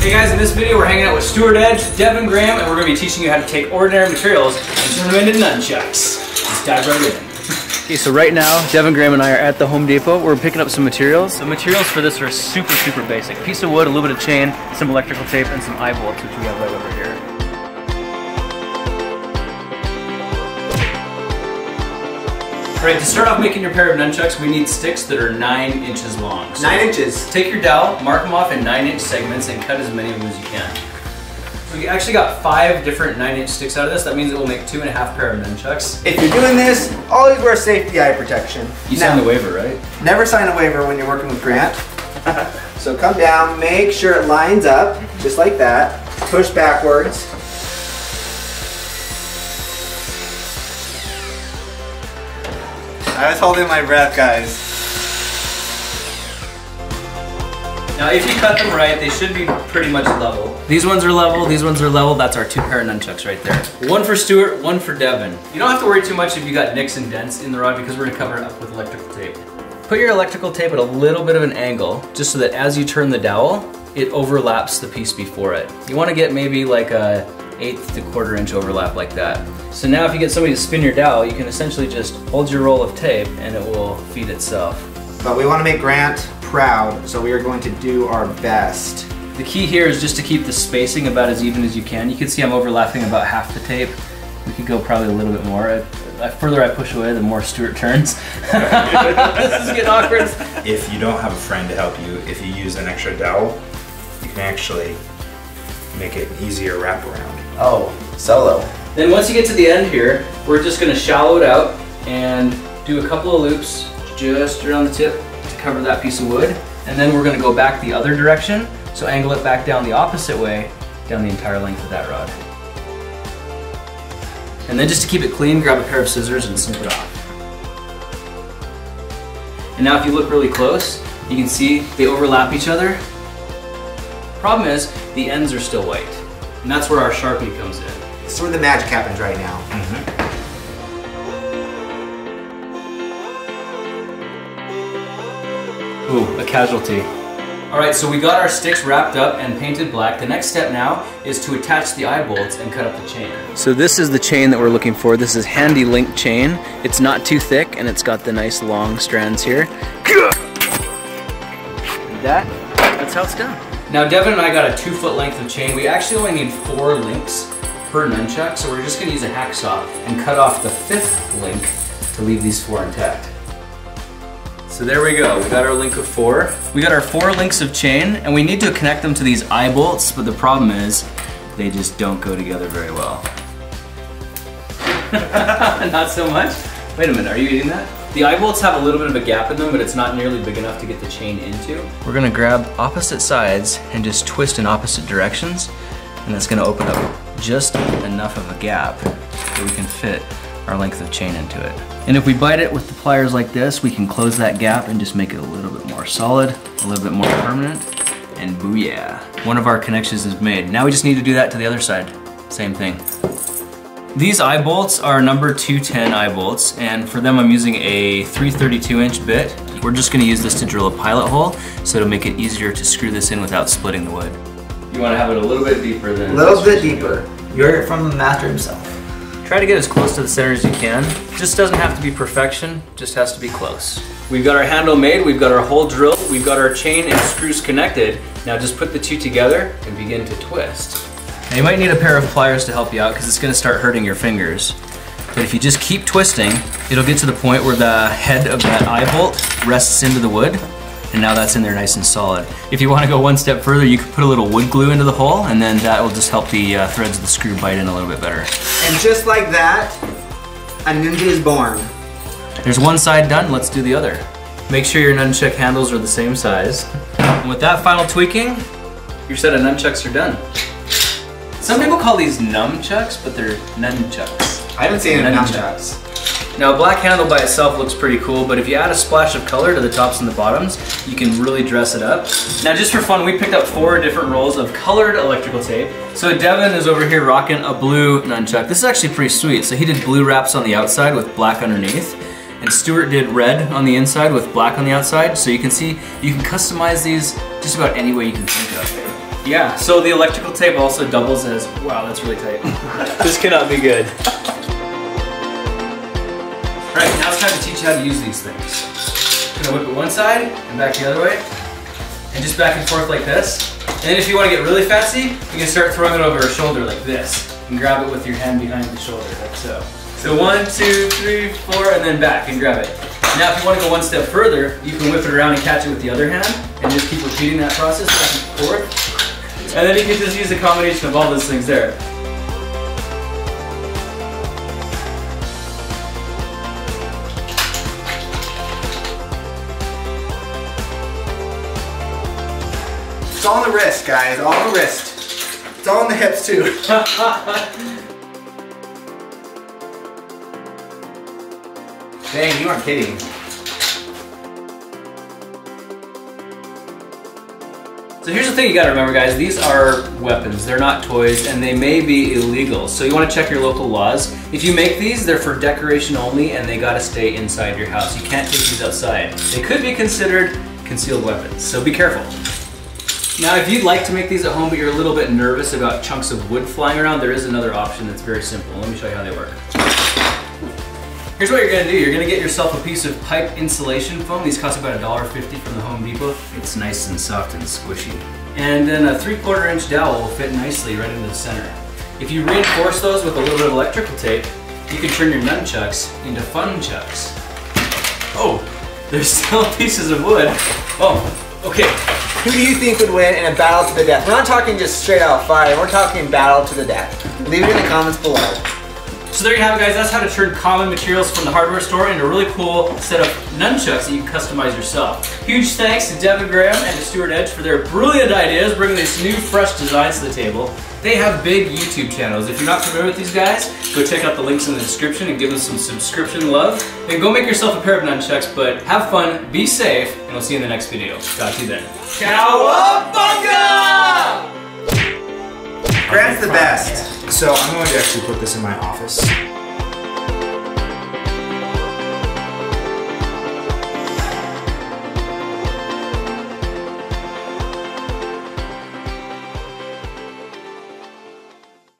Hey guys, in this video we're hanging out with Stuart Edge, Devin Graham, and we're going to be teaching you how to take ordinary materials and turn them into nunchucks. Let's dive right in. Okay, so right now, Devin Graham and I are at the Home Depot. We're picking up some materials. The materials for this are super, super basic. A piece of wood, a little bit of chain, some electrical tape, and some eye bolts, which we have right over here. Alright, to start off making your pair of nunchucks, we need sticks that are 9 inches long. So 9 inches? Take your dowel, mark them off in 9-inch segments, and cut as many of them as you can. We actually got 5 different 9-inch sticks out of this. That means it will make 2.5 pair of nunchucks. If you're doing this, always wear safety eye protection. You signed the waiver, right? Never sign a waiver when you're working with Grant. So come down, make sure it lines up, just like that. Push backwards. I was holding my breath, guys. Now if you cut them right, they should be pretty much level. These ones are level, these ones are level. That's our 2 pair of nunchucks right there. One for Stuart, one for Devin. You don't have to worry too much if you got nicks and dents in the rod because we're gonna cover it up with electrical tape. Put your electrical tape at a little bit of an angle just so that as you turn the dowel, it overlaps the piece before it. You wanna get maybe like a 1/8 to 1/4 inch overlap like that. So now if you get somebody to spin your dowel, you can essentially just hold your roll of tape and it will feed itself. But we want to make Grant proud, so we are going to do our best. The key here is just to keep the spacing about as even as you can. You can see I'm overlapping about half the tape. We could go probably a little bit more. The further I push away, the more Stuart turns. This is getting awkward. If you don't have a friend to help you, if you use an extra dowel, you can actually make it an easier wraparound. Oh, solo. Then once you get to the end here, we're just gonna shallow it out and do a couple of loops just around the tip to cover that piece of wood. And then we're gonna go back the other direction, so angle it back down the opposite way, down the entire length of that rod. And then just to keep it clean, grab a pair of scissors and snip it off. And now if you look really close, you can see they overlap each other. Problem is, the ends are still white. And that's where our Sharpie comes in. This is where the magic happens right now. Mm-hmm. Ooh, a casualty. All right, so we got our sticks wrapped up and painted black. The next step now is to attach the eye bolts and cut up the chain. So this is the chain that we're looking for. This is Handy Link chain. It's not too thick and it's got the nice long strands here. And that's how it's done. Now Devin and I got a 2-foot length of chain. We actually only need 4 links per nunchuck, so we're just gonna use a hacksaw and cut off the 5th link to leave these 4 intact. So there we go, we got our link of 4. We got our 4 links of chain, and we need to connect them to these eye bolts, but the problem is, they just don't go together very well. Not so much? Wait a minute, are you eating that? The eye bolts have a little bit of a gap in them, but it's not nearly big enough to get the chain into. We're gonna grab opposite sides and just twist in opposite directions, and that's gonna open up just enough of a gap that we can fit our length of chain into it. And if we bite it with the pliers like this, we can close that gap and just make it a little bit more solid, a little bit more permanent, and booyah. One of our connections is made. Now we just need to do that to the other side. Same thing. These eye bolts are number 210 eye bolts, and for them I'm using a 3/32 inch bit. We're just gonna use this to drill a pilot hole, so it'll make it easier to screw this in without splitting the wood. You wanna have it a little bit deeper than... A little bit deeper. You heard it from the master himself. Try to get as close to the center as you can. Just doesn't have to be perfection, just has to be close. We've got our handle made, we've got our hole drilled, we've got our chain and screws connected. Now just put the two together and begin to twist. Now you might need a pair of pliers to help you out because it's going to start hurting your fingers. But if you just keep twisting, it'll get to the point where the head of that eye bolt rests into the wood, and now that's in there nice and solid. If you want to go one step further, you can put a little wood glue into the hole, and then that will just help the threads of the screw bite in a little bit better. And just like that, a ninja is born. There's one side done, let's do the other. Make sure your nunchuck handles are the same size. And with that final tweaking, your set of nunchucks are done. Some people call these nunchucks, but they're nunchucks. I haven't seen any nunchucks. Now, a black handle by itself looks pretty cool, but if you add a splash of color to the tops and the bottoms, you can really dress it up. Now, just for fun, we picked up 4 different rolls of colored electrical tape. So Devin is over here rocking a blue nunchuck. This is actually pretty sweet. So he did blue wraps on the outside with black underneath, and Stuart did red on the inside with black on the outside. So you can see, you can customize these just about any way you can think of. Yeah, so the electrical tape also doubles as, wow, that's really tight. This cannot be good. All right, now it's time to teach you how to use these things. I'm gonna whip it one side and back the other way, and just back and forth like this. And then if you wanna get really fancy, you can start throwing it over your shoulder like this, and grab it with your hand behind the shoulder, like so. So 1, 2, 3, 4, and then back and grab it. Now if you wanna go one step further, you can whip it around and catch it with the other hand, and just keep repeating that process back and forth. And then you can just use a combination of all those things there. It's all on the wrist, guys, all on the wrist. It's all on the hips, too. Dang, you aren't kidding. So here's the thing you gotta remember, guys, these are weapons, they're not toys, and they may be illegal. So you wanna check your local laws. If you make these, they're for decoration only, and they gotta stay inside your house. You can't take these outside. They could be considered concealed weapons, so be careful. Now, if you'd like to make these at home, but you're a little bit nervous about chunks of wood flying around, there is another option that's very simple. Let me show you how they work. Here's what you're gonna do. You're gonna get yourself a piece of pipe insulation foam. These cost about $1.50 from the Home Depot. It's nice and soft and squishy. And then a 3/4 inch dowel will fit nicely right into the center. If you reinforce those with a little bit of electrical tape, you can turn your nunchucks into fun chucks. Oh, there's still pieces of wood. Oh, okay. Who do you think would win in a battle to the death? We're not talking just straight out fire, we're talking battle to the death. Leave it in the comments below. So there you have it, guys. That's how to turn common materials from the hardware store into a really cool set of nunchucks that you can customize yourself. Huge thanks to Devin Graham and to Stuart Edge for their brilliant ideas, bringing these new, fresh designs to the table. They have big YouTube channels. If you're not familiar with these guys, go check out the links in the description and give them some subscription love. And go make yourself a pair of nunchucks, but have fun, be safe, and we'll see you in the next video. Talk to you then. Cowabunga! Grant's the best. So I'm going to actually put this in my office.